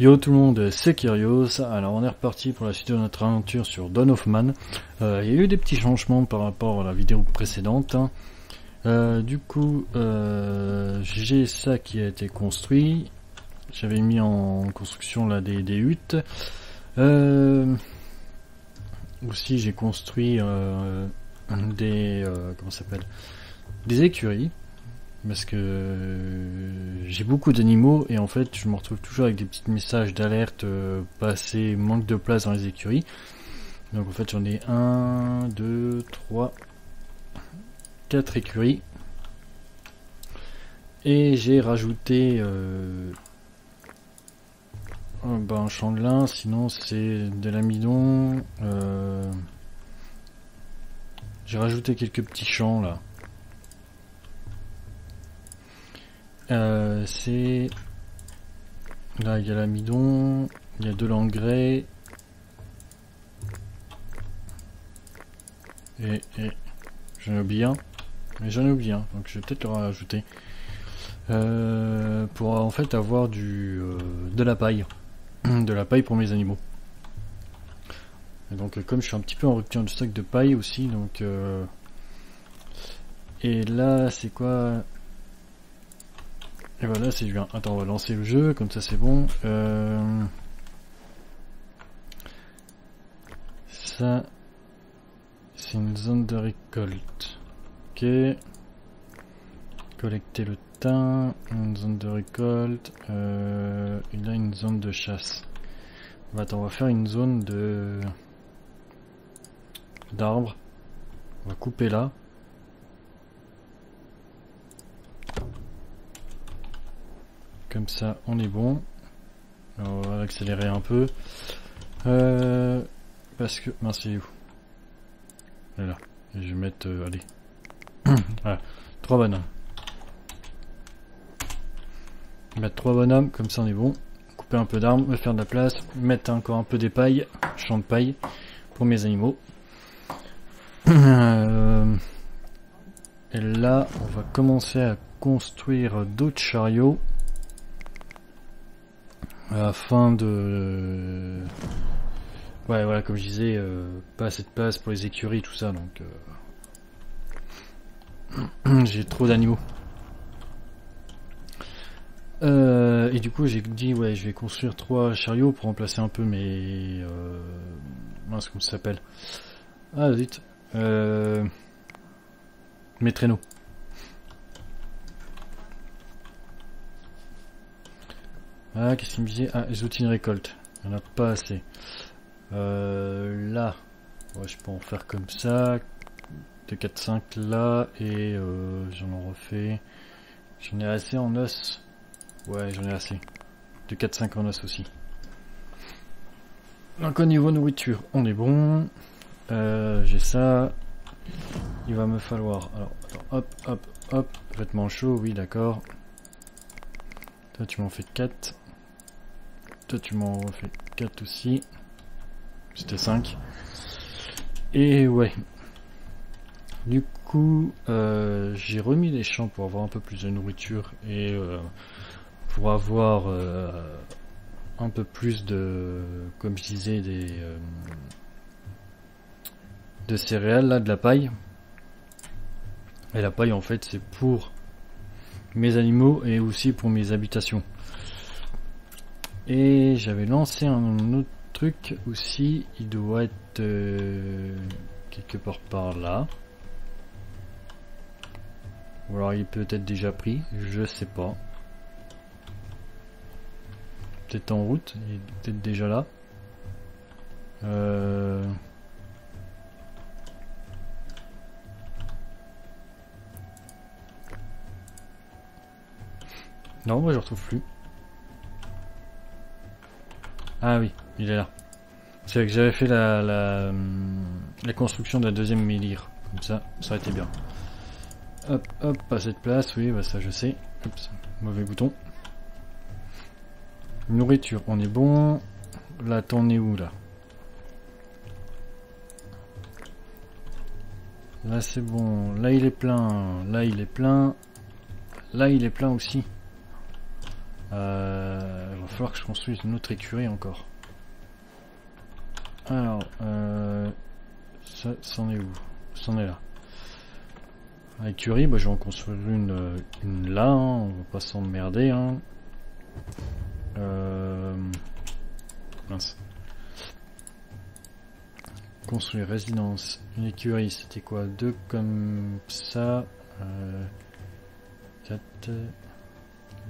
Yo tout le monde, c'est Kyrios. Alors on est reparti pour la suite de notre aventure sur Don Hoffman. Il y a eu des petits changements par rapport à la vidéo précédente. J'ai ça qui a été construit. J'avais mis en construction là des huttes. Aussi j'ai construit des écuries. Parce que j'ai beaucoup d'animaux et en fait je me retrouve toujours avec des petits messages d'alerte passé manque de place dans les écuries. Donc en fait j'en ai 1, 2, 3, 4 écuries. Et j'ai rajouté un champ de lin, sinon c'est de l'amidon. J'ai rajouté quelques petits champs là. C'est là, il y a l'amidon, il y a de l'engrais et j'en ai oublié un, donc je vais peut-être le rajouter pour en fait avoir de la paille pour mes animaux. Et donc comme je suis un petit peu en rupture de stock de paille aussi, donc et là c'est quoi? Et voilà, c'est bien. Attends, on va lancer le jeu, comme ça c'est bon. Ça, c'est une zone de récolte. Ok. Collecter le thym, une zone de récolte. Et là, une zone de chasse. Bah, attends, on va faire une zone de d'arbres. On va couper là. Comme ça on est bon. Alors, on va accélérer un peu parce que mince, c'est où là, et je vais mettre allez voilà, 3 bonhommes. Mettre 3 bonhommes, comme ça on est bon. Couper un peu d'arbres, me faire de la place, mettre encore un peu des pailles, champ de paille pour mes animaux. Et là on va commencer à construire d'autres chariots afin de ouais, voilà, comme je disais, pas assez de place pour les écuries, tout ça, donc j'ai trop d'animaux et du coup j'ai dit ouais, je vais construire 3 chariots pour remplacer un peu mes mince, comment ça s'appelle, ah zut, mes traîneaux. Ah, qu'est-ce qu'il me disait? Ah, les outils de récolte. Il n'y en a pas assez. Là, ouais, je peux en faire comme ça. 2, 4, 5 là. Et j'en refais. J'en ai assez en os. Ouais, j'en ai assez. 2, 4, 5 en os aussi. Donc au niveau nourriture, on est bon. J'ai ça. Il va me falloir... Alors, attends, hop, hop, hop. Vêtements chauds, oui, d'accord. Toi, tu m'en fais 4. Toi, tu m'en refais 4 aussi. C'était 5. Et ouais. Du coup, j'ai remis les champs pour avoir un peu plus de nourriture et pour avoir un peu plus de, comme je disais, des de céréales, là, de la paille. Et la paille, en fait, c'est pour mes animaux et aussi pour mes habitations. Et j'avais lancé un autre truc aussi, il doit être quelque part par là, ou alors il peut être déjà pris, je sais pas, peut-être en route, il est peut-être déjà là. Non, moi je retrouve plus. Ah oui, il est là. C'est que j'avais fait la construction de la deuxième mélire. Comme ça, ça aurait été bien. Hop, hop, pas cette place. Oui, bah ça je sais. Oups, mauvais bouton. Nourriture, on est bon. Là, t'en es où là? Là c'est bon. Là il est plein. Là il est plein. Là il est plein aussi. falloir que je construise une autre écurie encore. Alors, ça, c'en est où? C'en est là. L'écurie, bah, je vais en construire une là, hein, on va pas s'emmerder. Hein. Mince. Construire résidence. Une écurie, c'était quoi? Deux comme ça. 4,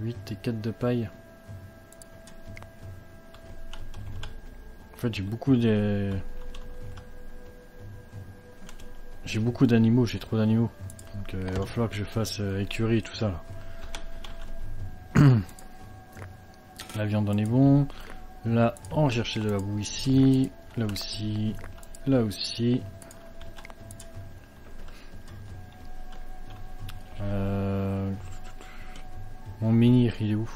8 et 4 de paille. En fait, j'ai beaucoup de... J'ai beaucoup d'animaux, j'ai trop d'animaux. Donc il va falloir que je fasse écurie et tout ça. Là. La viande en est bon. Là, on cherchait de la boue ici. Là aussi. Là aussi. Mon menhir, il est où?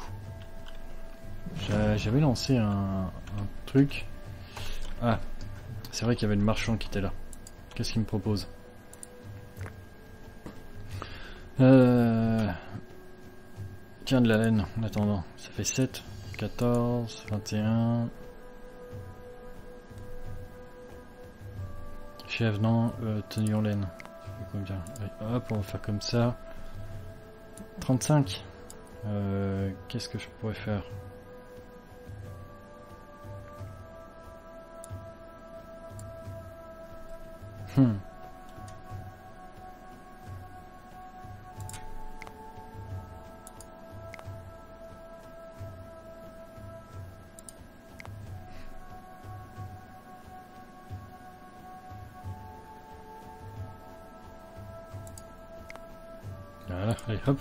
J'avais lancé un truc. Ah, c'est vrai qu'il y avait le marchand qui était là. Qu'est-ce qu'il me propose? Tiens, de la laine en attendant. Ça fait 7, 14, 21. Chef, non, tenue en laine. Ça fait combien? Allez, hop, on va faire comme ça. 35. Qu'est-ce que je pourrais faire? Voilà, allez hop.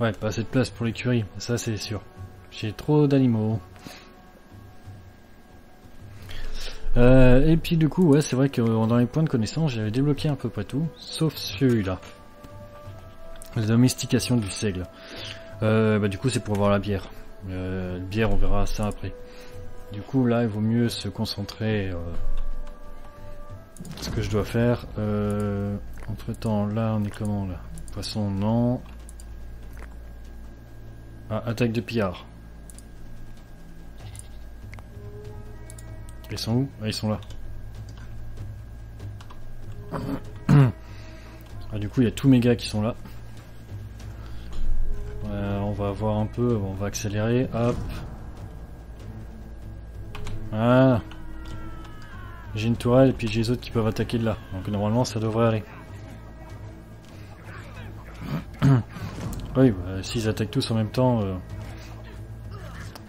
Ouais, pas assez de place pour l'écurie, ça c'est sûr. J'ai trop d'animaux. Et puis du coup, ouais, c'est vrai que dans les points de connaissance, j'avais débloqué à peu près tout, sauf celui-là. La domestication du seigle. Bah, du coup, c'est pour avoir la bière. La bière, on verra ça après. Du coup, là, il vaut mieux se concentrer ce que je dois faire. Entre-temps, là, on est comment, là? Poisson, non. Ah, attaque de pillard. Ils sont où? Ah, ils sont là. Ah, du coup, il y a tous mes gars qui sont là. On va voir un peu, on va accélérer. Hop. Ah. J'ai une tourelle et puis j'ai les autres qui peuvent attaquer de là. Donc normalement, ça devrait aller. Oui, bah, s'ils attaquent tous en même temps,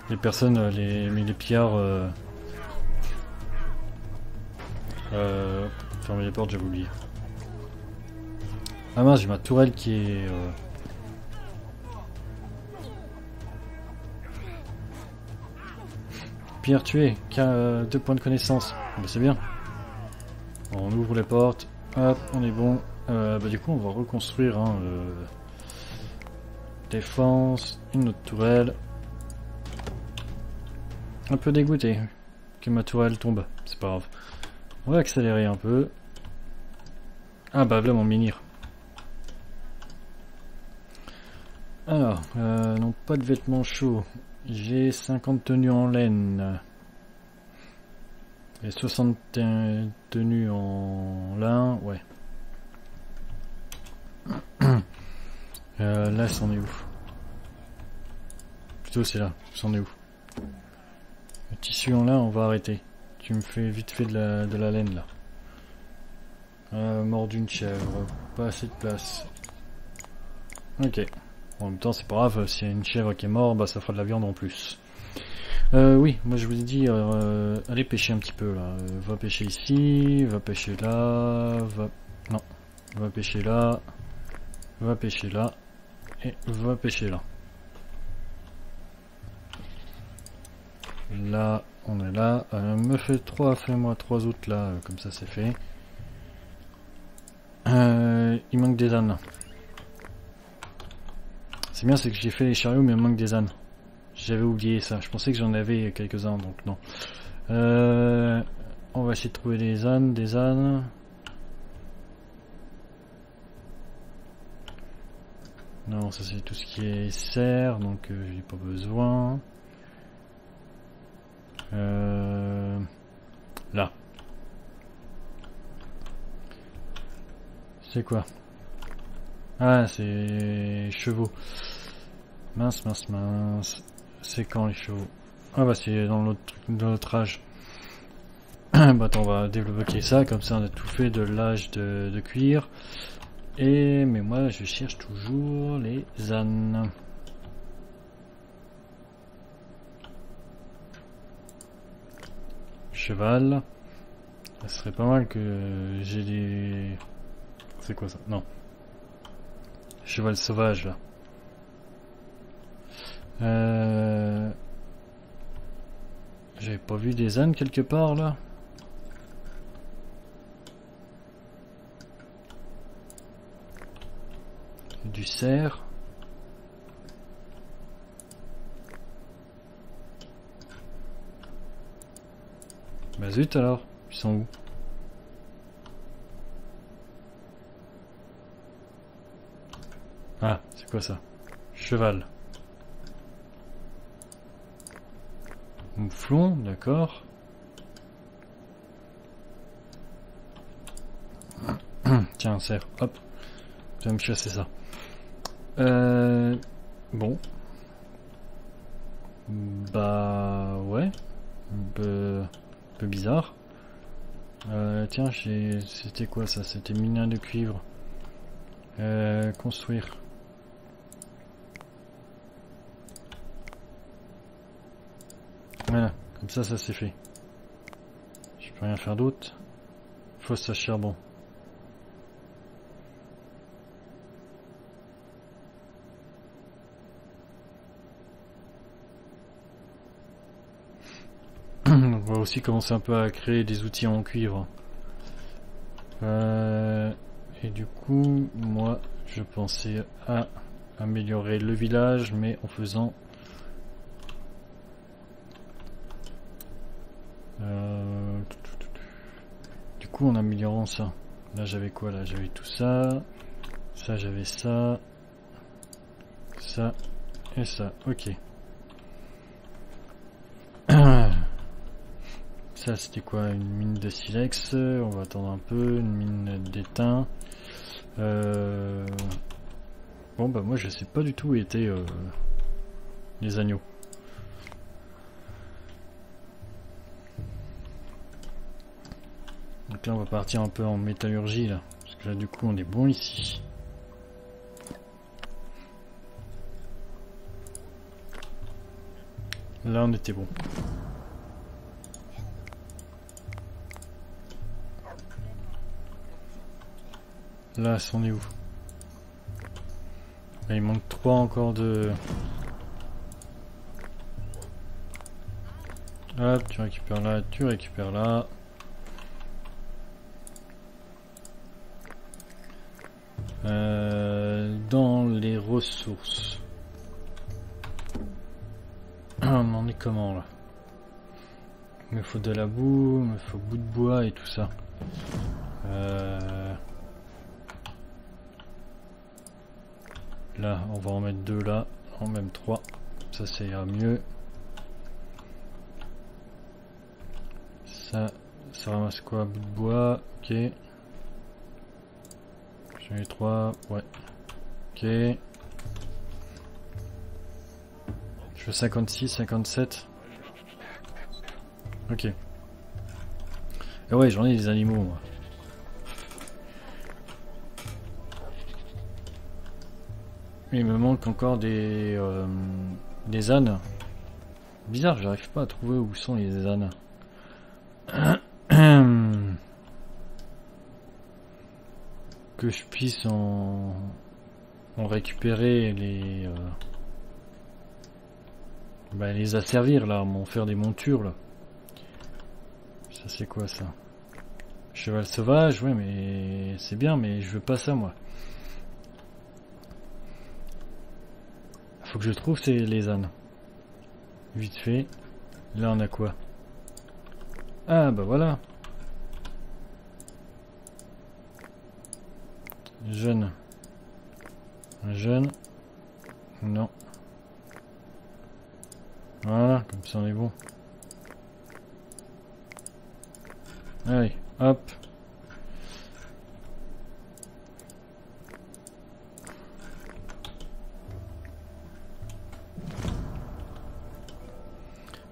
les personnes, les pillards... fermer les portes, j'avais oublié. Ah mince, j'ai ma tourelle qui est... Pierre tué, 2 points de connaissance. Bah, c'est bien. Bon, on ouvre les portes, hop, on est bon. Bah, du coup, on va reconstruire... Hein, défense, une autre tourelle. Un peu dégoûté que ma tourelle tombe, c'est pas grave. On va accélérer un peu. Ah bah là mon menhir. Alors, non pas de vêtements chauds. J'ai 50 tenues en laine. Et 61 tenues en lin, ouais. Là, c'en est où? Plutôt, c'est là. C'en est où? Le tissu en là, on va arrêter. Tu me fais vite fait de la laine, là. Mort d'une chèvre. Pas assez de place. Ok. Bon, en même temps, c'est pas grave. S'il y a une chèvre qui est morte, bah, ça fera de la viande en plus. Oui, moi, je vous ai dit, allez pêcher un petit peu, là. Va pêcher ici, va pêcher là, va... Non. Va pêcher là, va pêcher là. Et va pêcher là. Là, on est là. Me fait 3, fais-moi 3 autres là, comme ça c'est fait. Il manque des ânes. C'est bien, c'est que j'ai fait les chariots, mais il manque des ânes. J'avais oublié ça. Je pensais que j'en avais quelques-uns, donc non. On va essayer de trouver des ânes, des ânes. Non, ça c'est tout ce qui est serre, donc j'ai pas besoin. Là. C'est quoi? Ah, c'est chevaux. Mince, mince, mince. C'est quand les chevaux? Ah bah c'est dans l'autre truc, dans l'autre âge. Bah attends, on va développer ça, comme ça on a tout fait de l'âge de cuir. Et mais moi je cherche toujours les ânes. Cheval. Ça serait pas mal que j'ai des... C'est quoi ça? Non. Cheval sauvage là. J'avais pas vu des ânes quelque part là. Du cerf. Bah zut alors, ils sont où? Ah, c'est quoi ça? Cheval. Mouflon, d'accord. Tiens, un cerf, hop. Je vais me chasser ça. Bon. Bah ouais. Un peu bizarre. Tiens, c'était quoi ça? C'était minin de cuivre. Construire. Voilà, comme ça, ça c'est fait. Je peux rien faire d'autre. Fosse à charbon. On va aussi commencer un peu à créer des outils en cuivre. Et du coup, moi, je pensais à améliorer le village, mais en faisant... Du coup en améliorant ça. Là j'avais quoi là? J'avais tout ça. Ça j'avais ça. Ça et ça. Ok. Ça c'était quoi? Une mine de silex. On va attendre un peu. Une mine d'étain. Bon bah moi je sais pas du tout où étaient les agneaux. Donc là on va partir un peu en métallurgie là, parce que là du coup on est bon ici. Là on était bon. Là c'en est où? Là, il manque 3 encore de... Hop, tu récupères là, tu récupères là. Dans les ressources. On en est comment là? Il me faut de la boue, il me faut bout de bois et tout ça. Là, on va en mettre 2 là, en même 3. Ça, ça ira mieux. Ça, ça ramasse quoi? Bout de bois, ok. Les 3, ouais. Ok. Je veux 56, 57. Ok. Et ouais, j'en ai des animaux, moi. Il me manque encore des ânes. Bizarre, j'arrive pas à trouver où sont les ânes. Que je puisse en récupérer, les asservir là, m'en faire des montures là. Ça c'est quoi ça? Cheval sauvage, ouais mais c'est bien, mais je veux pas ça moi. Faut que je trouve c'est les ânes. Vite fait. Là on a quoi? Ah bah voilà. Jeune. Non. Voilà, comme ça on est bon. Allez, hop.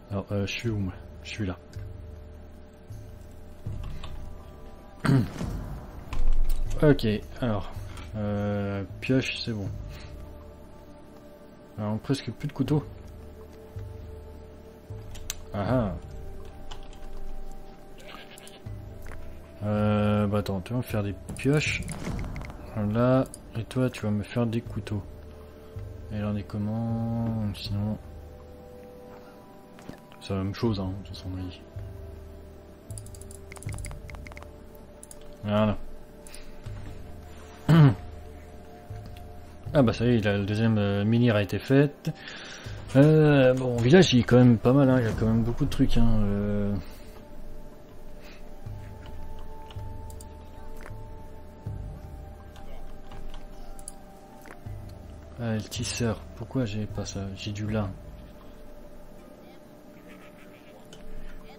Alors, je suis où moi? Je suis là. Ok, alors, pioche, c'est bon. Alors, presque plus de couteau. Ah ah. Bah attends, tu vas me faire des pioches. Là, et toi, tu vas me faire des couteaux. Et là, on est comment? Sinon... C'est la même chose, hein, de toute façon, oui. Voilà. Ah bah ça y est, la deuxième mini a été faite. Bon, village il est quand même pas mal, hein, il y a quand même beaucoup de trucs. Hein, Ah, le tisseur, pourquoi j'ai pas ça? J'ai du lin.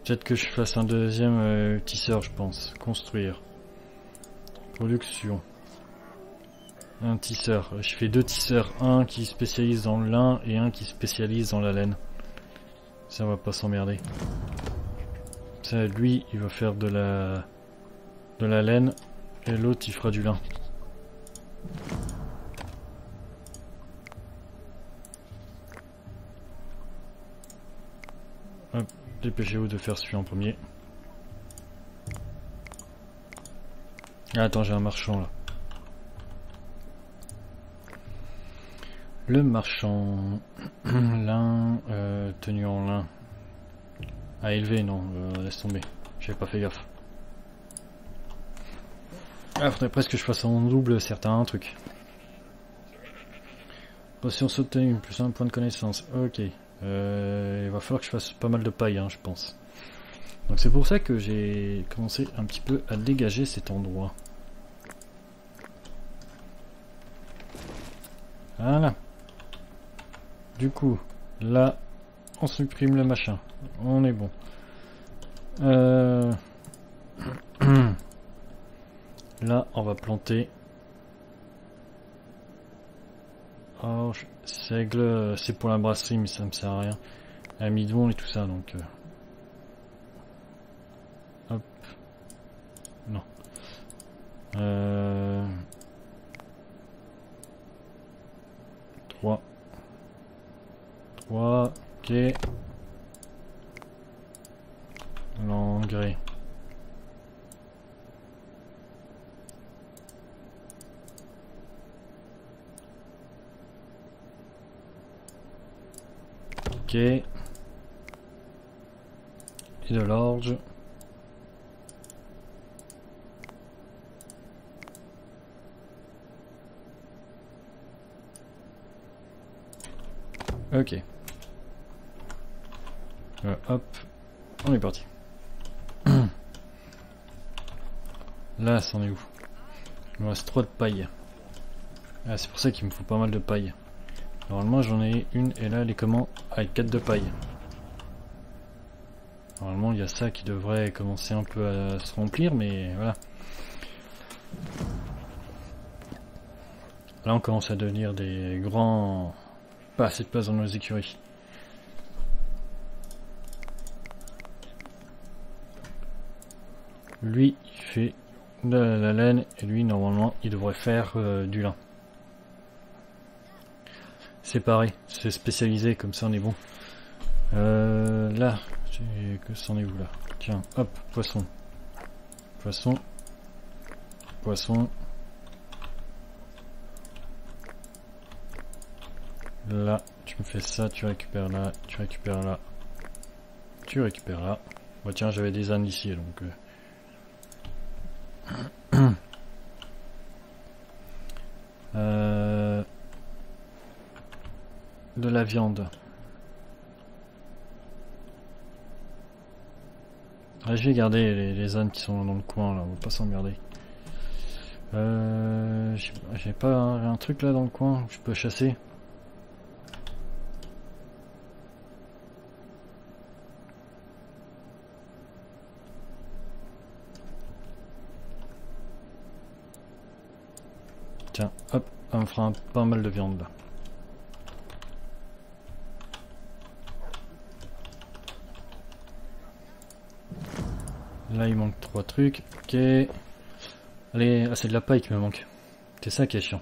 Peut-être que je fasse un deuxième tisseur, je pense. Construire. Production. Un tisseur. Je fais deux tisseurs, un qui spécialise dans le lin et un qui spécialise dans la laine. Ça va pas s'emmerder. Ça, lui, il va faire de la laine et l'autre, il fera du lin. Hop, dépêchez-vous de faire celui en premier. Ah, attends, j'ai un marchand là. Le marchand, lin, tenu en lin, à élever, non, laisse tomber, j'avais pas fait gaffe. Ah, faudrait presque que je fasse en double certains trucs. Potion sautée, plus un point de connaissance, ok. Il va falloir que je fasse pas mal de paille, hein, je pense. Donc c'est pour ça que j'ai commencé un petit peu à dégager cet endroit. Voilà. Du coup, là, on supprime le machin. On est bon. Là, on va planter. Orge, seigle, c'est pour la brasserie, mais ça me sert à rien. Amidon et tout ça, donc. Hop. Non. Ok. L'engrais. Ok. Et de l'orge. Ok. Hop, on est parti. Là, c'en est où? Il me reste 3 de paille. Ah, c'est pour ça qu'il me faut pas mal de paille. Normalement, j'en ai une et là, elle est comment? Avec 4 de paille. Normalement, il y a ça qui devrait commencer un peu à se remplir, mais voilà. Là, on commence à devenir des grands... Pas assez de place dans nos écuries. Lui, il fait de la laine et lui, normalement, il devrait faire du lin. C'est pareil, c'est spécialisé, comme ça on est bon. Là, que c'en est où là? Tiens, hop, poisson. Poisson. Poisson. Là, tu me fais ça, tu récupères là, tu récupères là. Tu récupères là. Bah tiens, j'avais des ânes ici, donc... de la viande. Ah, je vais garder les ânes qui sont dans le coin là, on va pas s'emmerder. J'ai pas un truc là dans le coin où je peux chasser. Tiens, hop, on me fera pas mal de viande là. Là il manque 3 trucs, ok. Allez, ah, c'est de la paille qui me manque. C'est ça qui est chiant.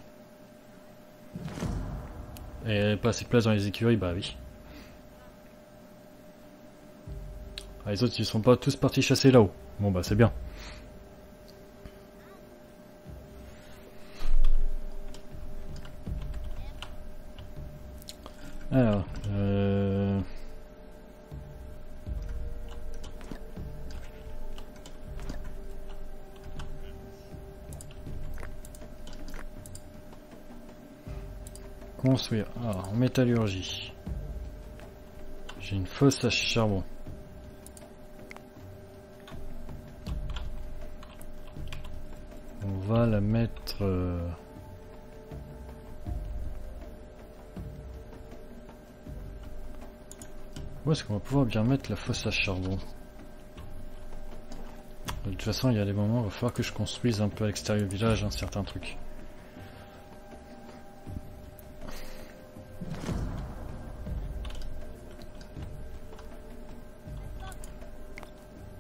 Et pas assez de place dans les écuries, bah oui. Ah, les autres ils sont pas tous partis chasser là-haut. Bon bah c'est bien. Alors, construire. Alors, métallurgie. J'ai une fosse à charbon. On va la mettre... Où est-ce qu'on va pouvoir bien mettre la fosse à charbon? De toute façon, il y a des moments où il va falloir que je construise un peu à l'extérieur du village un certain truc.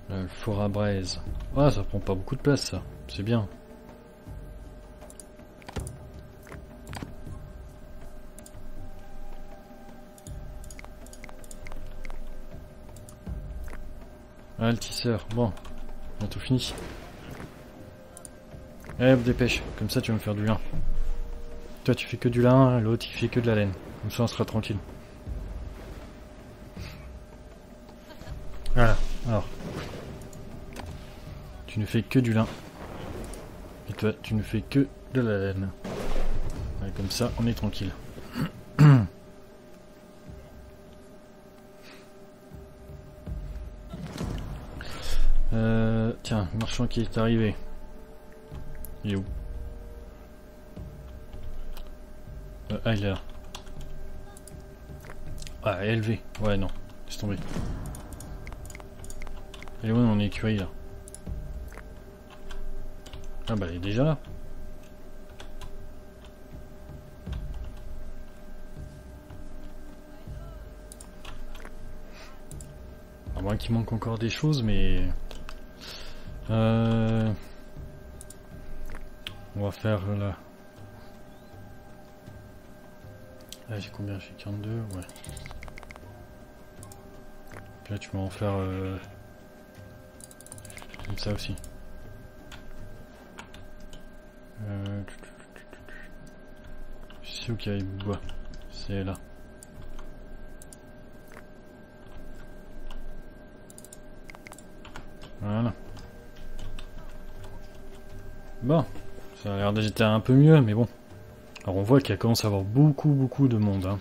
Le four à braise. Ah, ça prend pas beaucoup de place, ça. C'est bien. Ah, le tisseur, bon, on a tout fini. Allez, hop, dépêche, comme ça tu vas me faire du lin. Toi tu fais que du lin, l'autre il fait que de la laine. Comme ça on sera tranquille. Voilà, alors. Tu ne fais que du lin. Et toi tu ne fais que de la laine. Ouais, comme ça on est tranquille. Tiens, le marchand qui est arrivé. Il est où? Ah, il est là. Ah, élevé. Ouais, non. Laisse tomber. Elle est où mon écurie là? Ah, bah, elle est déjà là. À moins qu'il manque encore des choses, mais. On va faire là. Là j'ai combien? J'ai 42, ouais. Puis là tu vas en faire comme ça aussi. Je sais où qu'il y a les bois. C'est là. Voilà. Bon, ça a l'air d'être un peu mieux, mais bon. Alors on voit qu'il commence à avoir beaucoup de monde. Hein.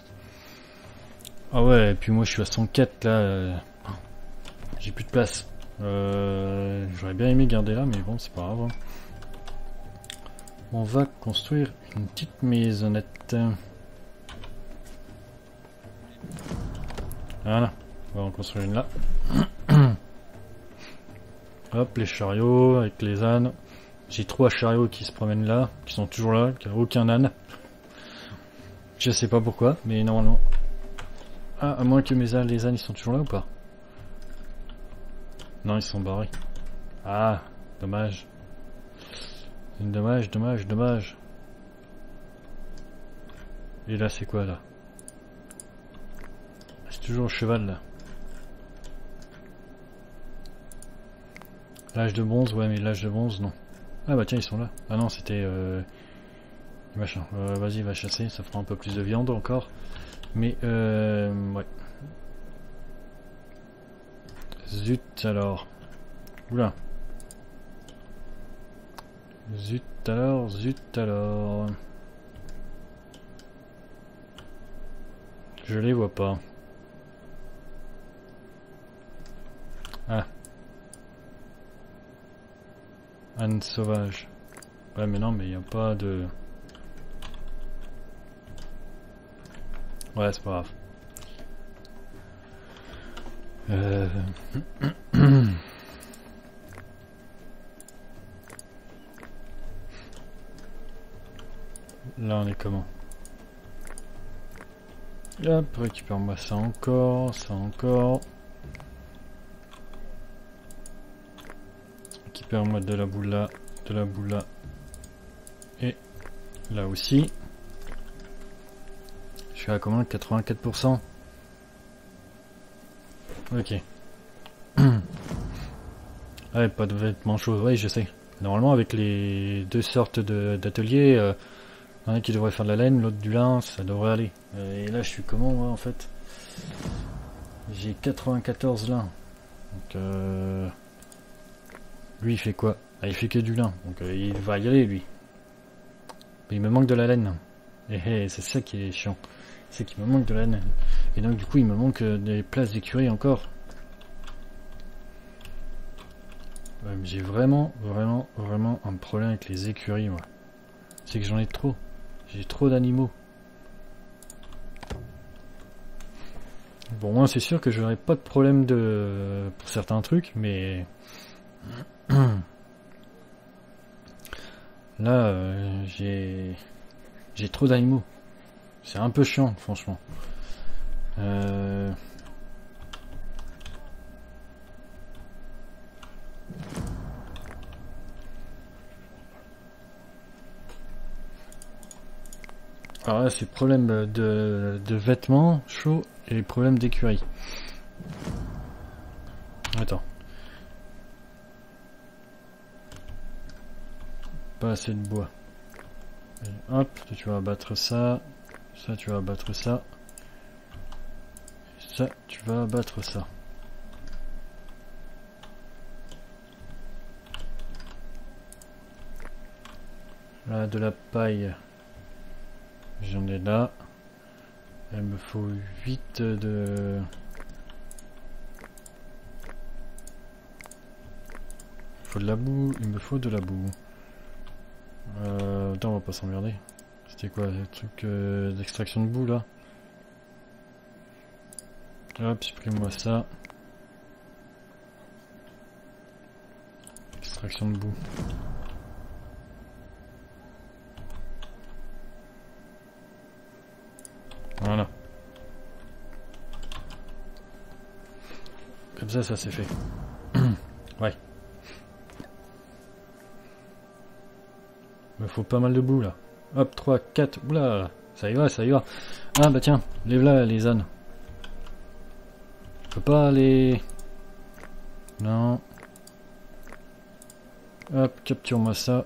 Ah ouais, et puis moi je suis à 104 là. J'ai plus de place. J'aurais bien aimé garder là, mais bon, c'est pas grave. Hein. On va construire une petite maisonnette. Voilà, on va en construire une là. Hop, les chariots avec les ânes. J'ai 3 chariots qui se promènent là, qui sont toujours là, qui n'ont aucun âne. Je sais pas pourquoi, mais normalement... Ah, à moins que les ânes ils sont toujours là ou pas? Non, ils sont barrés. Ah, dommage. Dommage. Et là, c'est quoi, là? C'est toujours le cheval, là. L'âge de bronze, ouais, mais l'âge de bronze, non. Ah bah tiens, ils sont là. Ah non, c'était... machin. Vas-y, va chasser, ça fera un peu plus de viande encore. Mais, ouais. Zut, alors. Oula. Zut, alors. Je les vois pas. Ah. Âne sauvage. Ouais mais non mais il n'y a pas de... Ouais c'est pas grave. Là on est comment? Hop, récupère-moi ça encore, ça encore. Récupère-moi de la boule là, de la boule là. Et là aussi. Je suis à combien? 84%. Ok. Ouais, pas de vêtements chauds, oui je sais. Normalement avec les deux sortes d'ateliers, un qui devrait faire de la laine, l'autre du lin, ça devrait aller. Et là je suis comment moi en fait? J'ai 94 lin. Donc lui il fait quoi? Ah, il fait que du lin, donc il va y aller lui. Mais il me manque de la laine. Et c'est ça qui est chiant. C'est qu'il me manque de laine. Et donc du coup il me manque des places d'écurie encore. Ouais, j'ai vraiment un problème avec les écuries moi. C'est que j'en ai trop. J'ai trop d'animaux. Bon moi c'est sûr que je n'aurai pas de problème de pour certains trucs, mais là j'ai trop d'animaux. C'est un peu chiant franchement. Alors là c'est problème de vêtements chauds et problème d'écurie. Attends. Pas assez de bois. Et hop, tu vas abattre ça. Ça tu vas abattre ça. Ça tu vas abattre ça. Là de la paille. J'en ai là. Il me faut 8 de... Il faut de la boue. Il me faut de la boue. Attends, on va pas s'emmerder. C'était quoi le truc d'extraction de boue là? Hop, supprime-moi ça. Extraction de boue. Voilà. Comme ça, ça s'est fait. Ouais. Il me faut pas mal de boue là. Hop, 3, 4. Oula, ça y va, ça y va. Ah bah tiens, lève là les ânes. Je peux pas les... Non. Hop, capture-moi ça.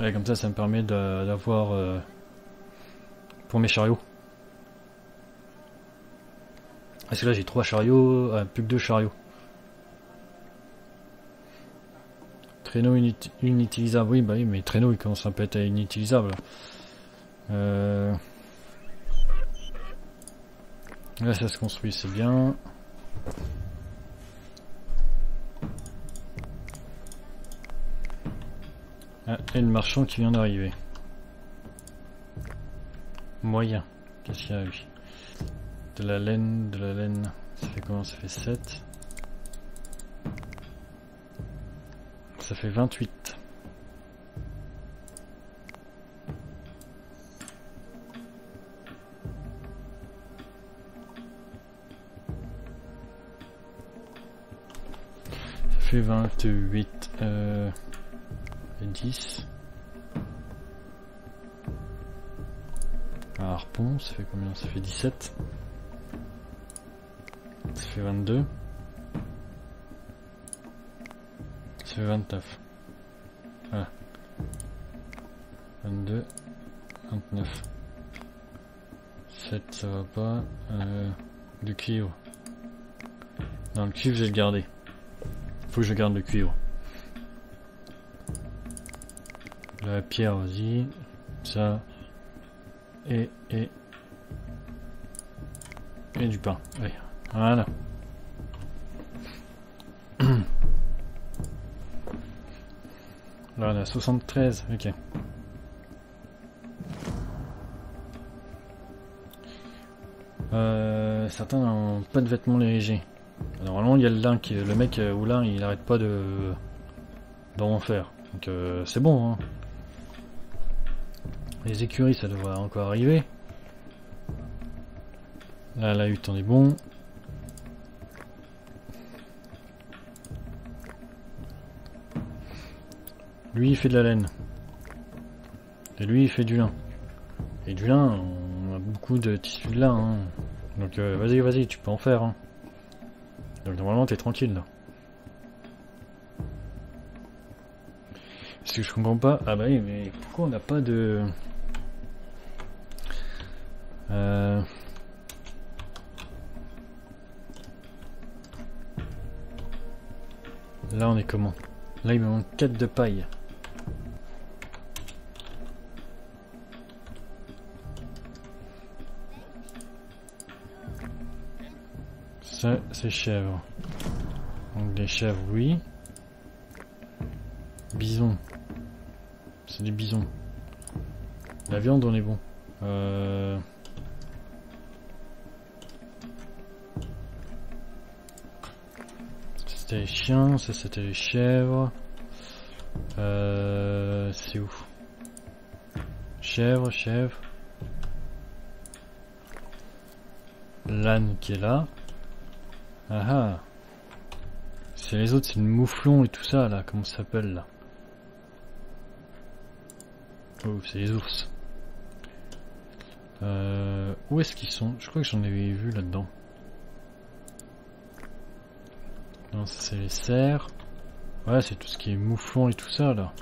Ouais, comme ça, ça me permet d'avoir pour mes chariots. Parce que là, j'ai 3 chariots, plus que 2 chariots. Traîneau inutilisable, oui, bah oui, mais traîneau, il commence un peu à être inutilisable. Là, ça se construit, c'est bien. Ah, et le marchand qui vient d'arriver. Moyen. Qu'est-ce qu'il y a lui? De la laine, de la laine. Ça fait comment? Ça fait 7. Ça fait 28. Ça fait 28. 10. Un harpon, ça fait combien? Ça fait 17. Ça fait 22. Ça fait 29. Voilà. 22. 29. 7, ça va pas. Du cuivre. Non, le cuivre, je vais le garder. Faut que je garde le cuivre. La pierre aussi, ça, et du pain, oui. Voilà. Là on a 73, ok. Certains n'ont pas de vêtements légers. Normalement il y a le lin, le mec ou l'un il n'arrête pas de... dans l'enfer. Donc c'est bon. Hein. Les écuries, ça devrait encore arriver. Là, la hutte, on est bon. Lui, il fait de la laine. Et lui, il fait du lin. Et du lin, on a beaucoup de tissus de lin. Hein. Donc vas-y, vas-y, tu peux en faire. Hein. Donc normalement, t'es tranquille là. Parce que je comprends pas. Ah bah oui, mais pourquoi on n'a pas de... Là, on est comment? Là, il me manque 4 de paille. Ça, c'est chèvre. Donc des chèvres, oui. Bison. C'est des bisons. La viande, on est bon. C'était les chiens, ça c'était les chèvres. C'est où? Chèvre, chèvre. L'âne qui est là. Ah ah. C'est les autres, c'est le mouflon et tout ça là, comment ça s'appelle là? Oh, c'est les ours. Où est-ce qu'ils sont? Je crois que j'en avais vu là-dedans. Non, ça c'est les cerfs. Ouais, c'est tout ce qui est mouflon et tout ça là.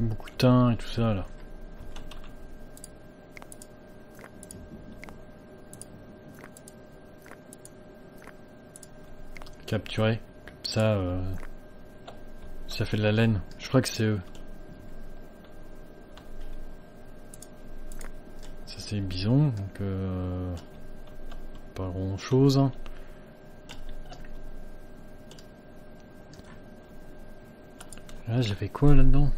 Beaucoup de thym et tout ça là. Capturer comme ça, ça fait de la laine. Je crois que c'est eux. Ça c'est bison, donc pas grand chose. Hein. Là j'avais quoi là-dedans?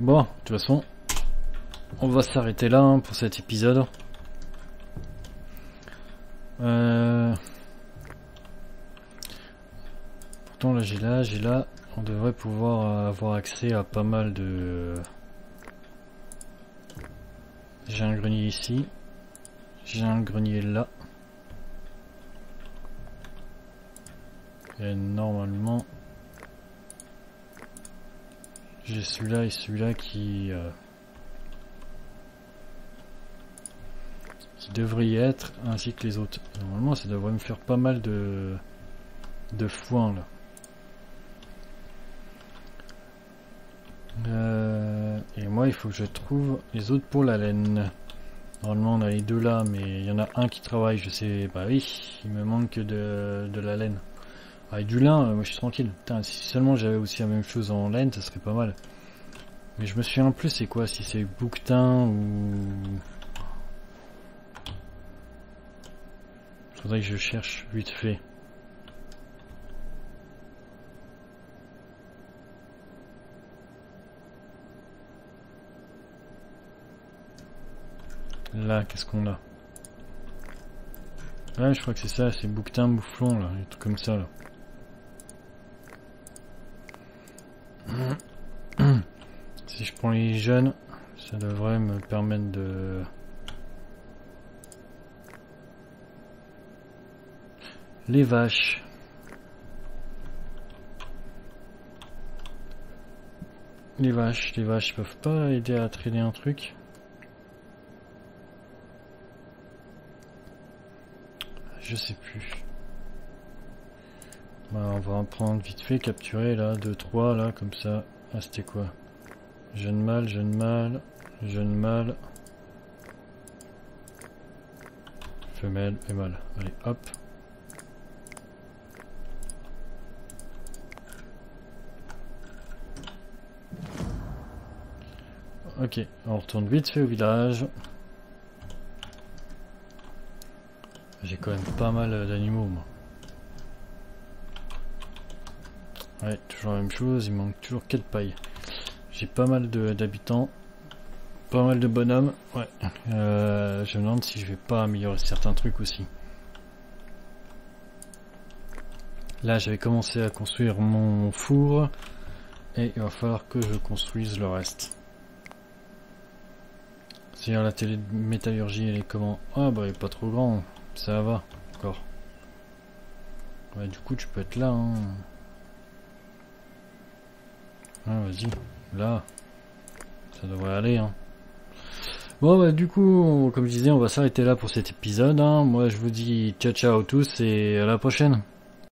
Bon, de toute façon, on va s'arrêter là hein, pour cet épisode. Pourtant là j'ai là, on devrait pouvoir avoir accès à pas mal de... J'ai un grenier ici, j'ai un grenier là. Et normalement... J'ai celui-là et celui-là qui devrait y être, ainsi que les autres. Normalement, ça devrait me faire pas mal de foin, là. Et moi, il faut que je trouve les autres pour la laine. Normalement, on a les deux là, mais il y en a un qui travaille, je sais... Bah oui, il me manque de la laine. Avec du lin, moi je suis tranquille. Putain, si seulement j'avais aussi la même chose en laine, ça serait pas mal. Mais je me souviens plus c'est quoi, si c'est bouquetin ou... Faudrait que je cherche vite fait. Là, qu'est-ce qu'on a? Ouais, je crois que c'est ça, c'est bouquetin, mouflon, là, des trucs comme ça, là. Si je prends les jeunes, ça devrait me permettre de... Les vaches. Les vaches peuvent pas aider à traîner un truc. Je sais plus. Bah, on va en prendre vite fait, capturer là, 2-3 là, comme ça. Ah, c'était quoi? Jeune mâle. Femelle et mâle. Allez, hop. Ok, on retourne vite fait au village. J'ai quand même pas mal d'animaux, moi. Ouais, toujours la même chose, il manque toujours 4 pailles. J'ai pas mal d'habitants, pas mal de bonhommes. Ouais, je me demande si je vais pas améliorer certains trucs aussi. Là, j'avais commencé à construire mon four et il va falloir que je construise le reste. C'est-à-dire la télé de métallurgie, elle est comment? Ah bah, elle est pas trop grande, ça va encore. Ouais, du coup, tu peux être là. Hein. Ah, vas-y, là, ça devrait aller. Hein. Bon, bah, du coup, comme je disais, on va s'arrêter là pour cet épisode. Hein. Moi, je vous dis ciao ciao à tous et à la prochaine.